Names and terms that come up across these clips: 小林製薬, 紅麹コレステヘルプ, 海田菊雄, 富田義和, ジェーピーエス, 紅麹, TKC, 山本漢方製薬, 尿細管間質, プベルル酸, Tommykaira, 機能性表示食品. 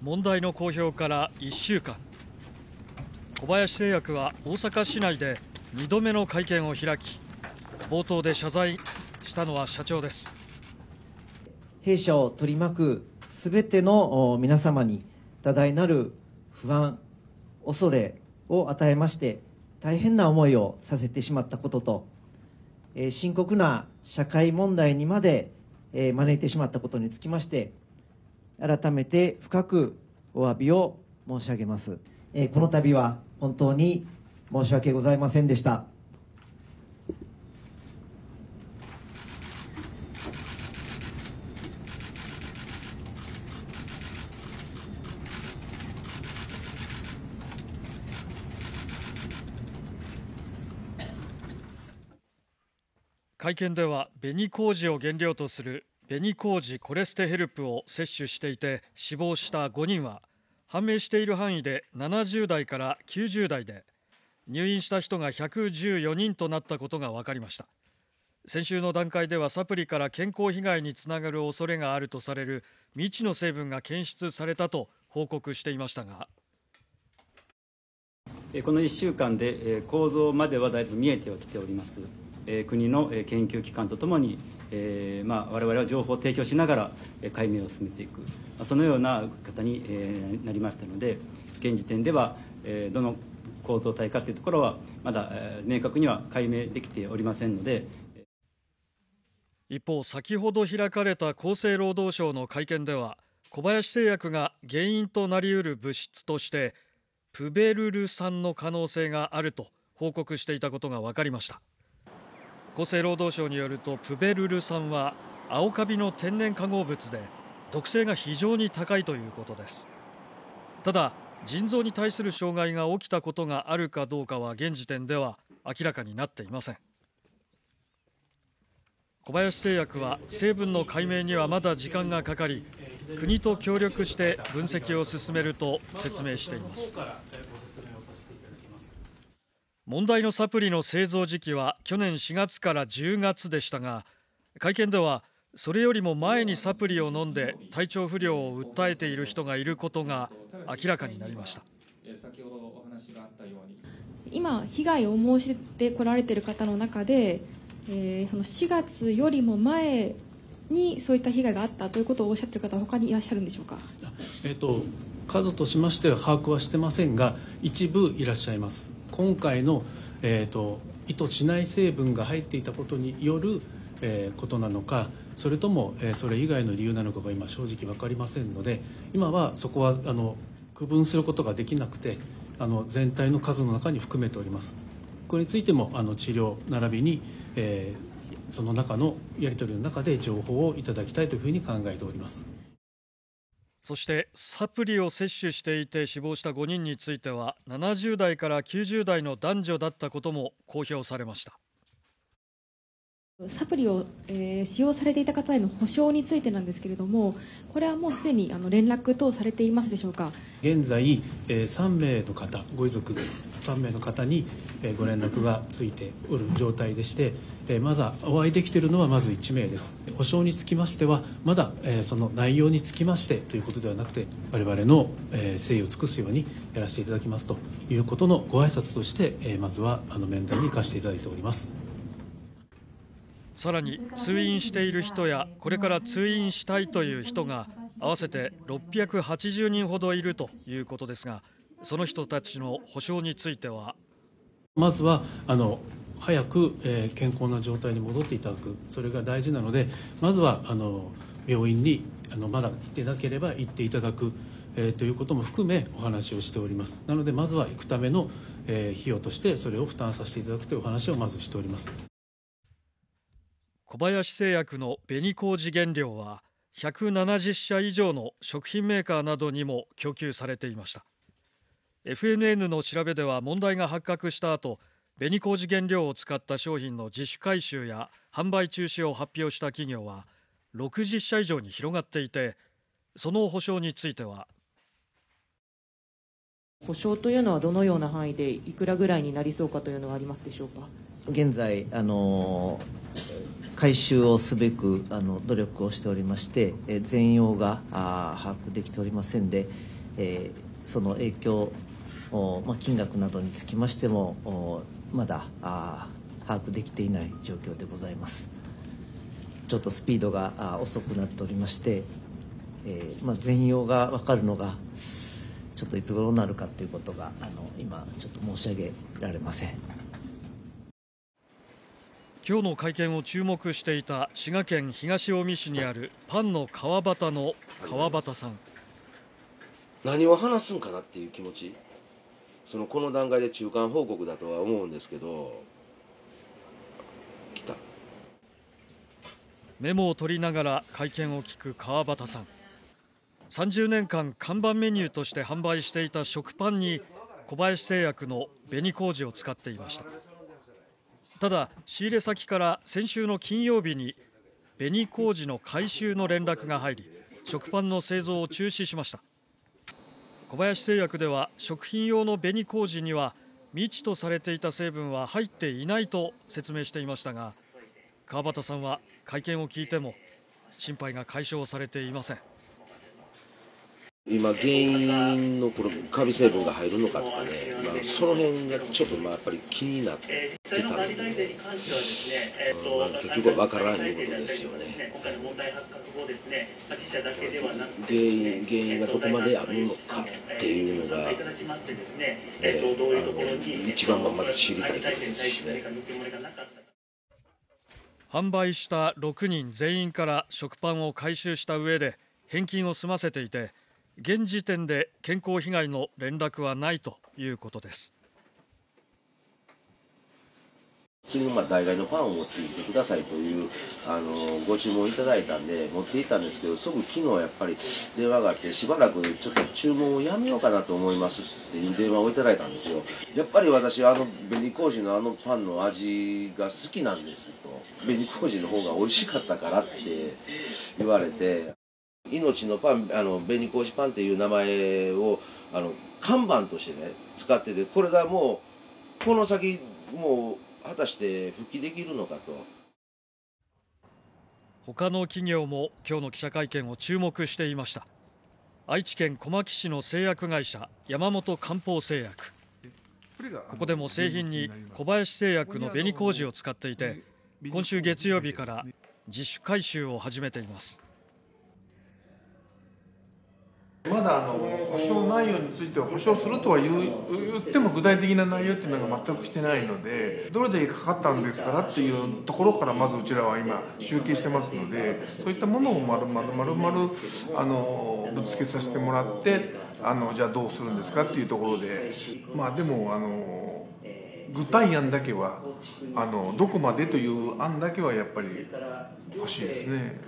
問題の公表から1週間。小林製薬は大阪市内で2度目の会見を開き、冒頭で謝罪したのは社長です。弊社を取り巻くすべての皆様に多大なる不安、恐れを与えまして、大変な思いをさせてしまったことと、深刻な社会問題にまで招いてしまったことにつきまして、改めて深くお詫びを申し上げます。この度は本当に申し訳ございませんでした。会見では紅麹を原料とする紅麹コレステヘルプを摂取していて死亡した5人は、判明している範囲で70代から90代で、入院した人が114人となったことが分かりました。先週の段階ではサプリから健康被害につながる恐れがあるとされる未知の成分が検出されたと報告していましたが、この1週間で構造まではだいぶ見えてはきております。国の研究機関とともに、我々は情報を提供しながら解明を進めていく、そのような方になりましたので、現時点ではどの構造体かというところはまだ明確には解明できておりませんので。一方、先ほど開かれた厚生労働省の会見では、小林製薬が原因となりうる物質としてプベルル酸の可能性があると報告していたことが分かりました。厚生労働省によると、プベルル酸は青カビの天然化合物で、毒性が非常に高いということです。ただ、腎臓に対する障害が起きたことがあるかどうかは現時点では明らかになっていません。小林製薬は成分の解明にはまだ時間がかかり、国と協力して分析を進めると説明しています。問題のサプリの製造時期は去年4月から10月でしたが、会見ではそれよりも前にサプリを飲んで体調不良を訴えている人がいることが明らかになりました。今、被害を申し出てこられている方の中で、その4月よりも前にそういった被害があったということをおっしゃっている方は他にいらっしゃるんでしょうか。数としましては把握はしてませんが、一部いらっしゃいます。今回の、意図しない成分が入っていたことによる、ことなのか、それとも、それ以外の理由なのかが今正直分かりませんので、今はそこは区分することができなくて、全体の数の中に含めております。これについても治療並びに、その中のやり取りの中で情報をいただきたいというふうに考えております。そしてサプリを摂取していて死亡した5人については、70代から90代の男女だったことも公表されました。サプリを、使用されていた方への補償についてなんですけれども、これはもうすでに連絡等されていますでしょうか。現在、3名の方、ご遺族3名の方に、ご連絡がついておる状態でして、まだお会いできているのはまず1名です。補償につきましてはまだ、その内容につきましてということではなくて、我々の、誠意を尽くすようにやらせていただきますということのご挨拶として、まずは面談に行かせていただいております。さらに、通院している人やこれから通院したいという人が合わせて680人ほどいるということですが、その人たちの補償については、まずは早く健康な状態に戻っていただく、それが大事なので、まずは病院にまだ行ってなければ行っていただくということも含めお話をしております。なので、まずは行くための費用としてそれを負担させていただくというお話をまずしております。小林製薬の紅麹原料は170社以上の食品メーカーなどにも供給されていました。 FNN の調べでは、問題が発覚した後、紅麹原料を使った商品の自主回収や販売中止を発表した企業は60社以上に広がっていて、その補償については、補償というのはどのような範囲でいくらぐらいになりそうかというのはありますでしょうか。現在回収をすべく努力をしておりまして、全容が把握できておりませんで、その影響、金額などにつきましてもまだ把握できていない状況でございます。ちょっとスピードが遅くなっておりまして、全容が分かるのがちょっといつ頃になるかということが今ちょっと申し上げられません。今日の会見を注目していた滋賀県東近江市にあるパンの川端の川端さん。何を話すんかなっていう気持ち、この段階で中間報告だとは思うんですけど、来た。メモを取りながら会見を聞く川端さん。30年間看板メニューとして販売していた食パンに小林製薬の紅麹を使っていました。ただ仕入れ先から先週の金曜日に紅麹の回収の連絡が入り、食パンの製造を中止しました。小林製薬では食品用の紅麹には未知とされていた成分は入っていないと説明していましたが、川端さんは会見を聞いても心配が解消されていません。今原因のカビ成分が入るのかとかね、その辺がちょっとやっぱり気になってたので、結局は分からないことですよね。原因がどこまであるのかっていうのが、一番まず知りたいことですしね。販売した6人全員から食パンを回収した上で返金を済ませていて、現時点で健康被害の連絡はないということです。次の代替のパンを持っていてくださいというご注文いただいたんで持っていったんですけど、すぐ昨日やっぱり電話があって、しばらくちょっと注文をやめようかなと思いますっていう電話をいただいたんですよ。やっぱり私紅麹のパンの味が好きなんですと、紅麹の方が美味しかったからって言われて、命のパン、紅麹パンっていう名前を看板としてね使ってて、これがもうこの先もう果たして復帰できるのかと。他の企業も今日の記者会見を注目していました。愛知県小牧市の製薬会社山本漢方製薬。ここでも製品に小林製薬の紅麹を使っていて、今週月曜日から自主回収を始めています。まだ補償内容については、補償するとは言っても具体的な内容っていうのが全くしてないので、どれだけかかったんですからっていうところからまずうちらは今集計してますので、そういったものをまるまるぶつけさせてもらって、じゃあどうするんですかっていうところで、でも具体案だけはどこまでという案だけはやっぱり欲しいですね。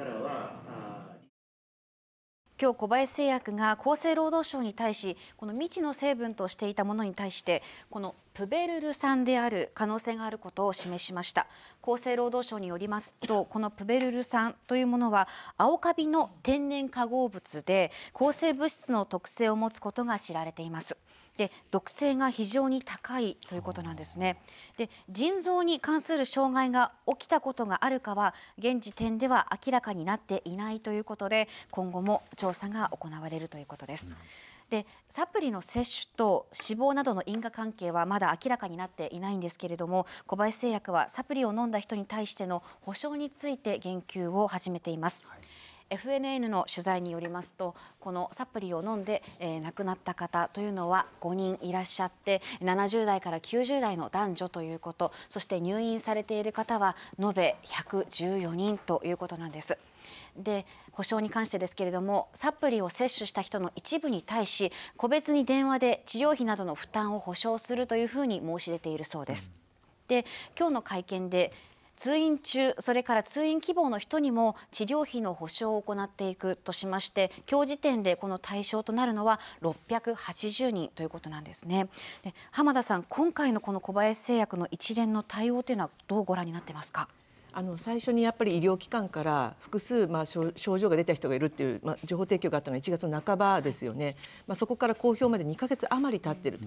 今日小林製薬が厚生労働省に対し、この未知の成分としていたものに対してこのプベルル酸である可能性があることを示しました。厚生労働省によりますと、このプベルル酸というものは青カビの天然化合物で、抗生物質の特性を持つことが知られています。で、毒性が非常に高いということなんですね。で、腎臓に関する障害が起きたことがあるかは現時点では明らかになっていないということで、今後も調査が行われるということです。で、サプリの摂取と死亡などの因果関係はまだ明らかになっていないんですけれども、小林製薬はサプリを飲んだ人に対しての補償について言及を始めています。はい、FNN の取材によりますと、このサプリを飲んで、亡くなった方というのは5人いらっしゃって、70代から90代の男女ということ、そして入院されている方は延べ114人ということなんです。で、補償に関してですけれども、サプリを摂取した人の一部に対し個別に電話で治療費などの負担を補償するというふうに申し出ているそうです。で、今日の会見で通院中、それから通院希望の人にも治療費の補償を行っていくとしまして、今日時点でこの対象となるのは680人ということなんですね。で、浜田さん、今回のこの小林製薬の一連の対応というのはどうご覧になってますか。最初にやっぱり医療機関から複数、症状が出た人がいるっていう、情報提供があったのが1月の半ばですよね。そこから公表まで2ヶ月余り経ってる、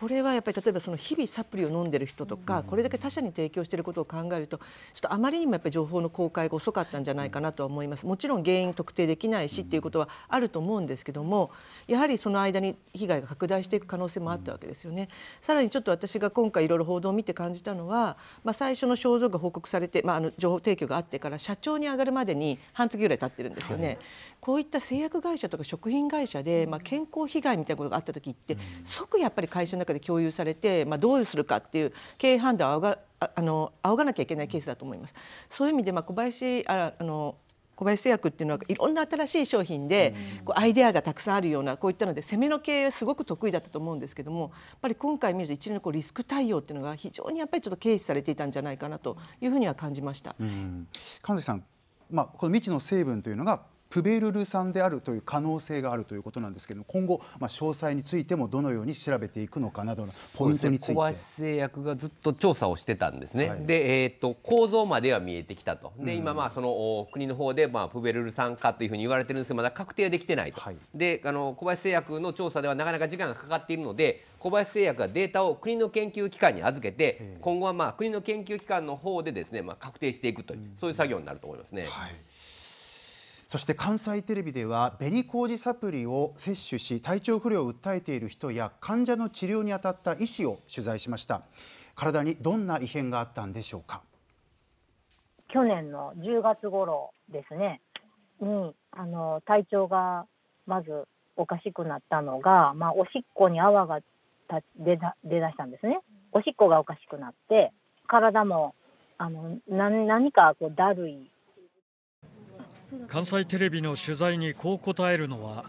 これはやっぱり例えばその日々サプリを飲んでる人とか、これだけ他社に提供していることを考えると、ちょっとあまりにもやっぱり情報の公開が遅かったんじゃないかなとは思います。もちろん原因特定できないしっていうことはあると思うんですけども、やはりその間に被害が拡大していく可能性もあったわけですよね。さらにちょっと私が今回いろいろ報道を見て感じたのは、最初の症状が報告されて、情報提供があってから社長に上がるまでに半月ぐらい経ってるんですよね。はい、こういった製薬会社とか食品会社で、健康被害みたいなことがあった時って、即やっぱり会社の中で共有されて、どうするかっていう経営判断を仰がなきゃいけないケースだと思います。そういう意味で小林製薬っていうのはいろんな新しい商品でこうアイデアがたくさんあるような、こういったので攻めの経営はすごく得意だったと思うんですけども、やっぱり今回見ると一連のこうリスク対応っていうのが非常にやっぱりちょっと軽視されていたんじゃないかなというふうには感じました。神崎さん、この未知の成分というのがプベルル酸であるという可能性があるということなんですけれども、今後、詳細についてもどのように調べていくのかなどのポイントについて、小林製薬がずっと調査をしてたんですね。はい、で、構造までは見えてきたと。で、今その国の方でプベルル酸かというふうに言われてるんですけど、まだ確定できてないと。はい、で、小林製薬の調査ではなかなか時間がかかっているので、小林製薬がデータを国の研究機関に預けて、今後は国の研究機関の方でですね、確定していくという、そういう作業になると思いますね。はい、そして関西テレビでは紅麹サプリを摂取し体調不良を訴えている人や患者の治療に当たった医師を取材しました。体にどんな異変があったんでしょうか。去年の10月頃ですねに体調がまずおかしくなったのが、おしっこに泡が出だしたんですね。おしっこがおかしくなって体も何かこうだるい。関西テレビの取材にこう答えるのは、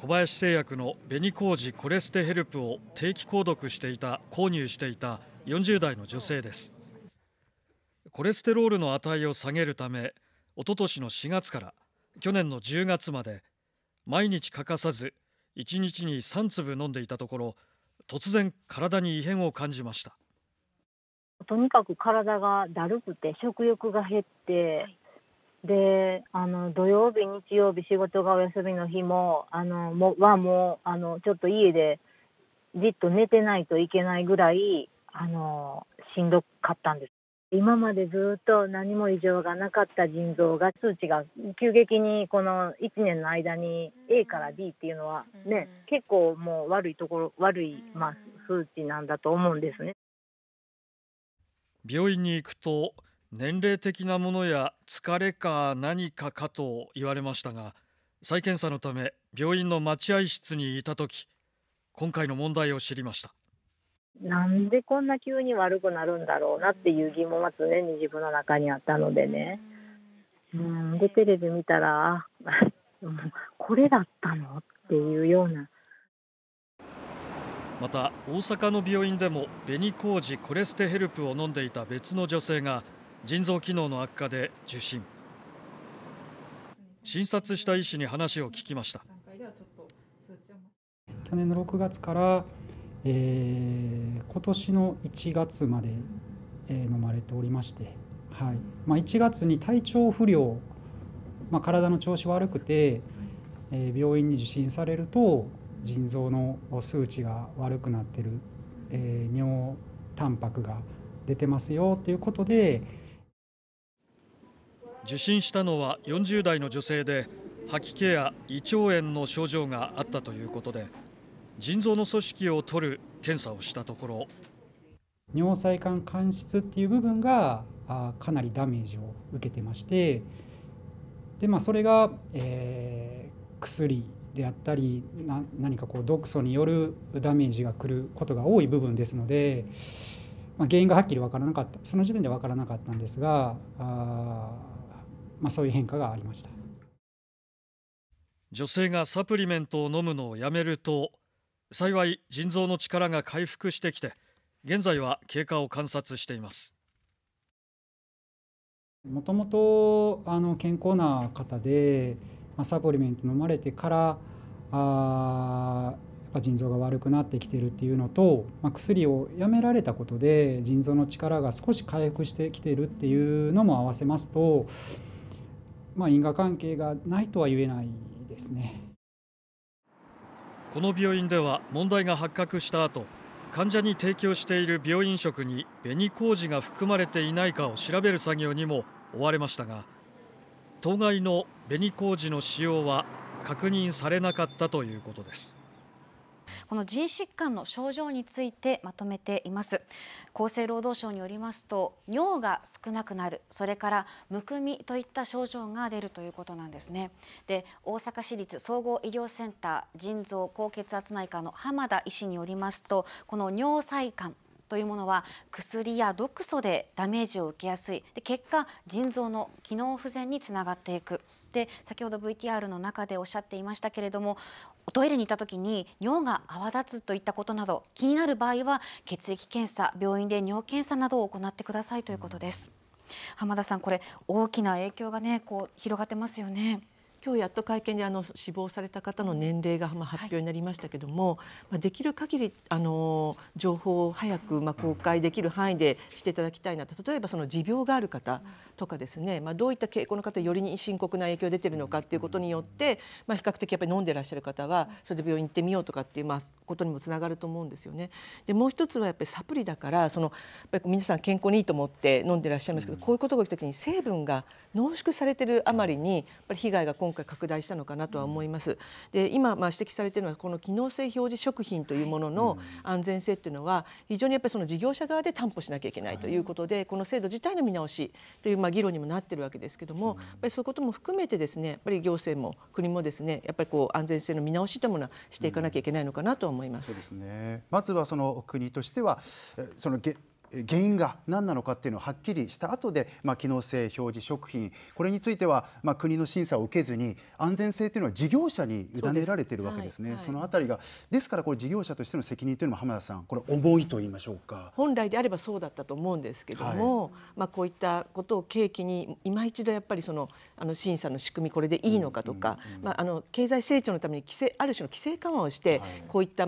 小林製薬の紅麹コレステヘルプを定期購入していた40代の女性です。コレステロールの値を下げるため、おととしの4月から去年の10月まで毎日欠かさず1日に3粒飲んでいたところ、突然体に異変を感じました。とにかく体がだるくて食欲が減って。で土曜日、日曜日仕事がお休みの日もちょっと家でじっと寝てないといけないぐらいしんどかったんです。今までずっと何も異常がなかった腎臓が数値が急激にこの1年の間に A から D っていうのはね、結構もう悪い数値なんだと思うんですね。病院に行くと年齢的なものや疲れか何かかと言われましたが、再検査のため病院の待合室にいた時、今回の問題を知りました。なんでこんな急に悪くなるんだろうなっていう疑問は常に自分の中にあったのでね。でテレビ見たらこれだったのっていうような。また大阪の病院でも紅麹コレステヘルプを飲んでいた別の女性が腎臓機能の悪化で受診。診察した医師に話を聞きました。去年の6月から、今年の1月まで、飲まれておりまして、はい、1月に体調不良、体の調子悪くて、病院に受診されると腎臓の数値が悪くなってる、尿タンパクが出てますよということで。受診したのは40代の女性で、吐き気や胃腸炎の症状があったということで、腎臓の組織を取る検査をしたところ、尿細管間質っていう部分がかなりダメージを受けてまして、で、それが、薬であったり何かこう毒素によるダメージが来ることが多い部分ですので、原因がはっきり分からなかった、その時点で分からなかったんですが、そういう変化がありました。女性がサプリメントを飲むのをやめると、幸い腎臓の力が回復してきて、現在は経過を観察しています。もともと健康な方で、サプリメント飲まれてから腎臓が悪くなってきてるっていうのと、薬をやめられたことで腎臓の力が少し回復してきてるっていうのも合わせますと、因果関係がないとは言えないですね。この病院では問題が発覚した後、患者に提供している病院食に紅麹が含まれていないかを調べる作業にも追われましたが、当該の紅麹の使用は確認されなかったということです。この腎疾患の症状についてまとめています。厚生労働省によりますと、尿が少なくなる、それからむくみといった症状が出るということなんですね。で、大阪市立総合医療センター腎臓高血圧内科の濱田医師によりますと、この尿細管というものは薬や毒素でダメージを受けやすい、で結果腎臓の機能不全につながっていく。で、先ほど VTR の中でおっしゃっていましたけれども、おトイレにいた時に尿が泡立つといったことなど気になる場合は、血液検査、病院で尿検査などを行ってくださいということです。濱田さん、これ大きな影響がね、広がってますよね。今日やっと会見で死亡された方の年齢が発表になりましたけども、できる限り情報を早く公開できる範囲でしていただきたいなと。例えばその持病がある方とかですね、どういった傾向の方よりに深刻な影響が出ているのかということによって、比較的やっぱり飲んでいらっしゃる方はそれで病院行ってみようとかっていうことにもつながると思うんですよね。で、もう一つはやっぱりサプリだから、やっぱり皆さん健康にいいと思って飲んでいらっしゃいますけど、こういうことが起きた時に成分が濃縮されているあまりにやっぱり被害が今回拡大したのかなとは思います。で、今指摘されているのはこの機能性表示食品というものの安全性というのは非常にやっぱりその事業者側で担保しなきゃいけないということで、この制度自体の見直しという議論にもなっているわけですけども、やっぱりそういうことも含めてですね、やっぱり行政も国もですね、やっぱり安全性の見直しというものはしていかなきゃいけないのかなと思います。そうですね。まずはその国としてはその原因が何なのかっていうのをはっきりした後で、機能性表示食品、これについては国の審査を受けずに安全性というのは事業者に委ねられているわけですね。そのあたりがですから、これ事業者としての責任というのも濱田さん、これ重いと言いましょうか。本来であればそうだったと思うんですけども、こういったことを契機に今一度やっぱり審査の仕組みこれでいいのかとか、経済成長のためにある種の規制緩和をしてこういった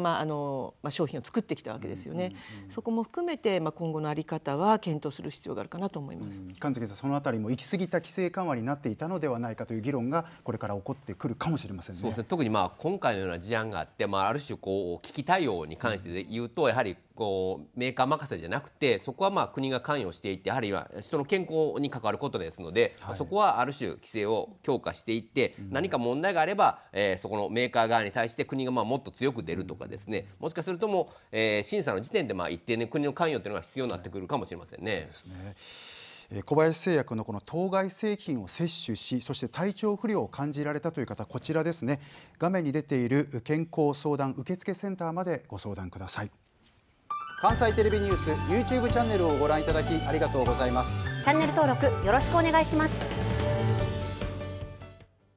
商品を作ってきたわけですよね。そこも含めて今後のあり方は検討する必要があるかなと思います。神崎さん、そのあたりも行き過ぎた規制緩和になっていたのではないかという議論がこれから起こってくるかもしれませんね。そうですね。特に今回のような事案があって、ある種危機対応に関して言うと、やはりメーカー任せじゃなくて、そこは国が関与していって、やはり人の健康に関わることですので、そこはある種規制を強化していって、何か問題があれば、そこのメーカー側に対して国がもっと強く出るとかですね、もしかするともう、審査の時点で一定の国の関与というのが必要になってくるかもしれませんね。小林製薬のこの当該製品を摂取し、そして体調不良を感じられたという方、こちらですね、画面に出ている健康相談受付センターまでご相談ください。関西テレビニュース YouTube チャンネルをご覧いただきありがとうございます。チャンネル登録よろしくお願いします。